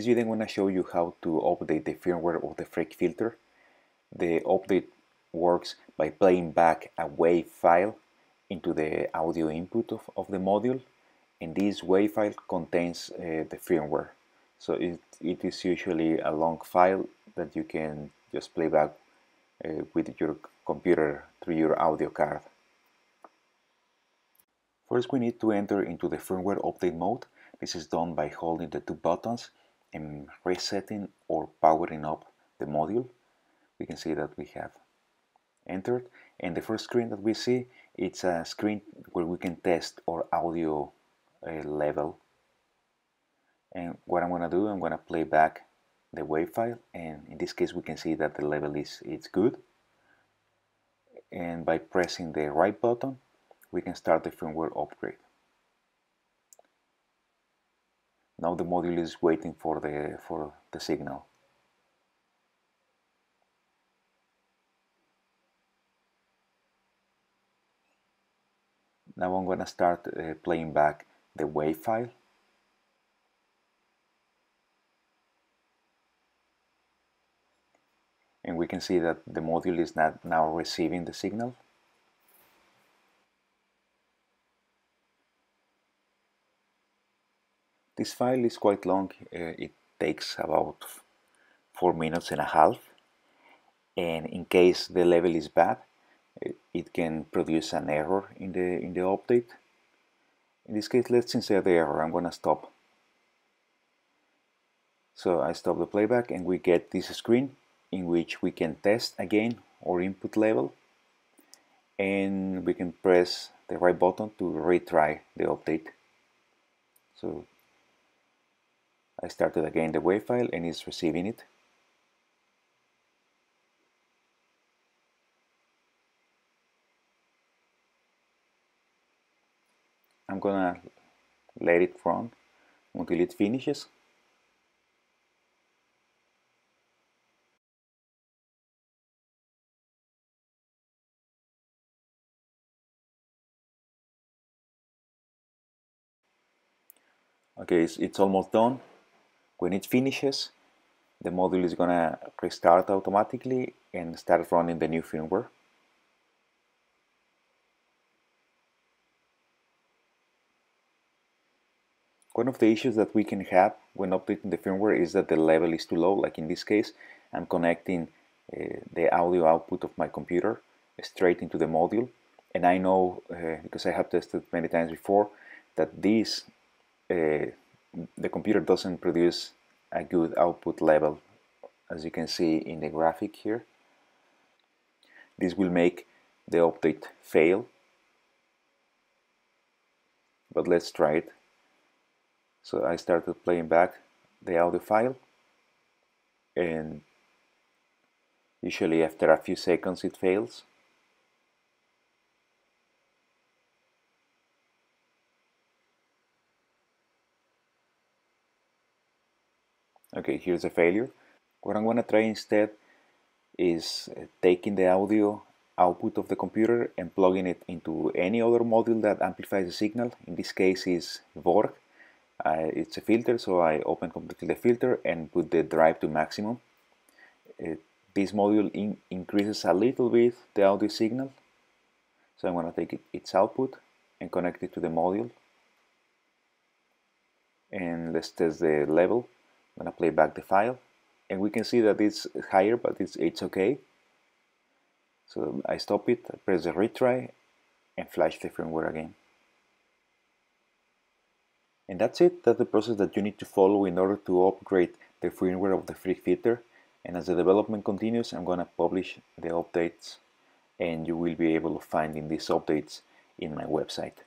this video I'm going to show you how to update the firmware of the Freak Filter. The update works by playing back a WAV file into the audio input of the module, and this WAV file contains the firmware. So it is usually a long file that you can just play back with your computer through your audio card. First, we need to enter into the firmware update mode. This is done by holding the two buttons and resetting or powering up the module. We can see that we have entered, and the first screen that we see, it's a screen where we can test our audio level. And what I'm going to do, I'm going to play back the WAV file, and in this case we can see that the level is good. And by pressing the right button, we can start the firmware upgrade. Now the module is waiting for the signal. Now I'm going to start playing back the WAV file. And we can see that the module is not now receiving the signal. This file is quite long. It takes about 4.5 minutes, and in case the level is bad, it can produce an error in the update. In this case, let's insert the error. I'm gonna stop. So I stop the playback, and we get this screen in which we can test again our input level, and we can press the right button to retry the update. So I started again the WAV file, and it's receiving it. I'm gonna let it run until it finishes. Okay, it's almost done. When it finishes, the module is gonna restart automatically and start running the new firmware. One of the issues that we can have when updating the firmware is that the level is too low. Like in this case, I'm connecting the audio output of my computer straight into the module, and I know, because I have tested many times before, that this the computer doesn't produce a good output level, as you can see in the graphic here. This will make the update fail, but let's try it. So I started playing back the audio file, and usually after a few seconds it fails. Okay, here's a failure. What I'm going to try instead is taking the audio output of the computer and plugging it into any other module that amplifies the signal. In this case is VORG. It's a filter, so I open completely the filter and put the drive to maximum. This module increases a little bit the audio signal, so I'm going to take its output and connect it to the module. And let's test the level. I'm going to play back the file, and we can see that it's higher, but it's okay. So I stop it, I press the retry, and flash the firmware again. And that's it. That's the process that you need to follow in order to upgrade the firmware of the Freak Filter. And as the development continues, I'm going to publish the updates, and you will be able to find these updates in my website.